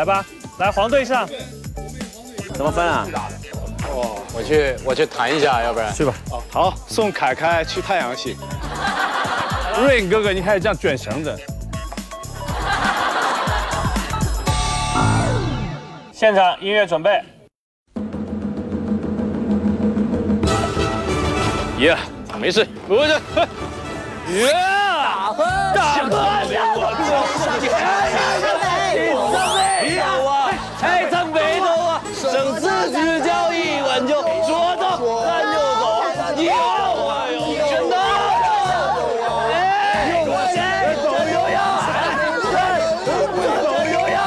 来吧，来黄队上，怎么分啊？哦，我去谈一下，要不然去吧。哦，好，送凯凯去太阳系。瑞哥哥，你开始这样卷绳子。现场音乐准备。耶，没事，不是。耶，打分，打分，太贪杯头啊！省次之交一碗就说走，咱就走，你有我有真的，哎，有我谁走有呀？走有呀？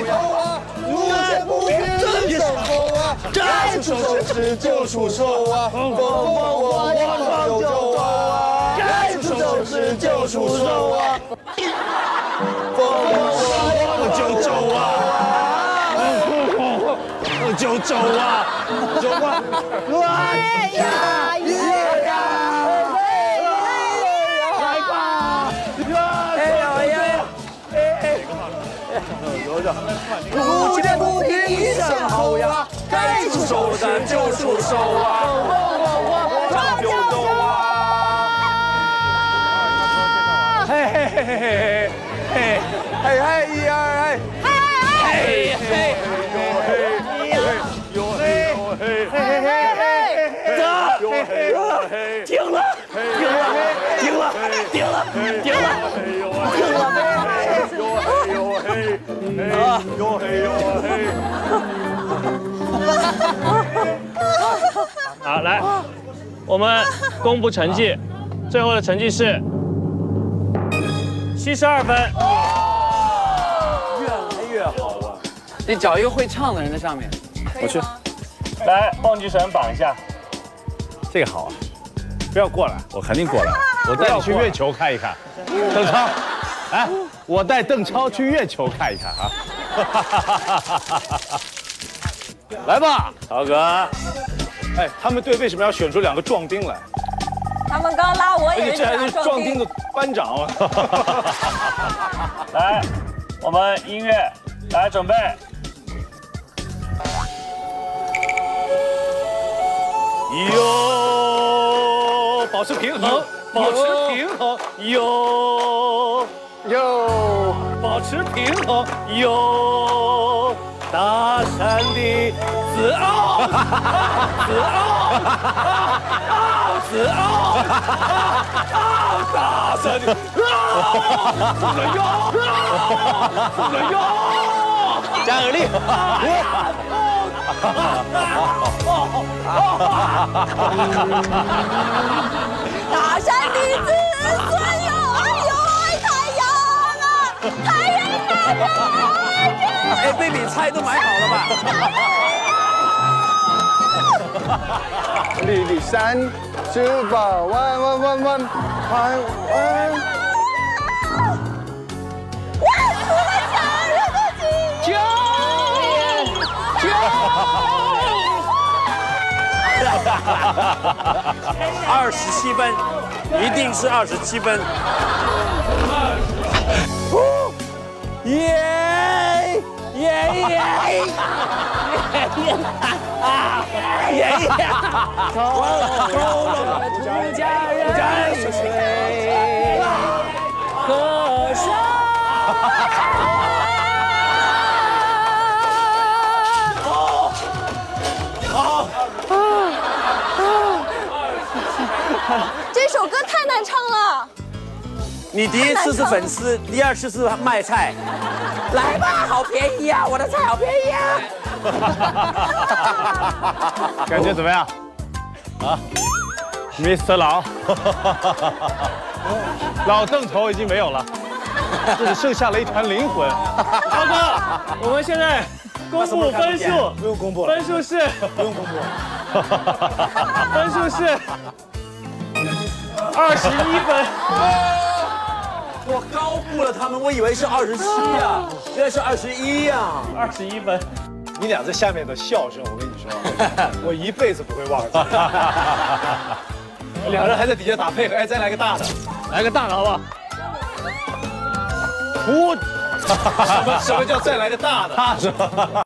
回头啊，路不平整风啊，该出手时就出手啊，风风火火有救啊，该出手时就出手啊，风。 九九啊，九啊！哎呀，一呀，来吧！哎呀呀！哎，路见不平一声吼呀，该出手时就出手啊！我九九啊！嘿嘿嘿嘿嘿嘿！哎哎一二哎！嘿嘿。 停了！好，来，我们公布成绩，最后的成绩是72分。越来越好啊！得找一个会唱的人在上面。我去。来，蹦极绳绑一下。这个好啊！不要过来，我肯定过来。我带你去月球看一看。邓超，来，我带邓超去月球看一看啊！ 来吧，曹哥。哎，他们队为什么要选出2个壮丁来？他们刚拉我也是壮丁的班长。来，我们音乐来准备。哟，保持平衡，保持平衡，哟哟，保持平衡，哟。 大山的自傲，自傲，自傲，大山的自傲，自傲，加个力！大山的子孙哟，哎呦，爱太阳啊，太阳大哥。 哎，被你猜都买好了吧？绿绿山，吃吧，弯弯弯弯，台湾。我除了强热的酒，酒，27分，一定是27分。耶！ 这首歌太难唱了。你第一次是粉丝，第二次是卖菜。 来吧，好便宜啊！我的菜好便宜啊！感觉怎么样？啊 ，Mr. 老，老邓头已经没有了，只剩下了一团灵魂。涛哥，我们现在公布分数，不用公布了，分数是不用公布，分数是21分。 我高估了他们，我以为是27啊，原来是21啊，21分。你俩在下面的笑声，我跟你说，我一辈子不会忘记。两人还在底下打配合，哎，再来个大的，来个大的好不好？什么叫再来个大的？大是吧？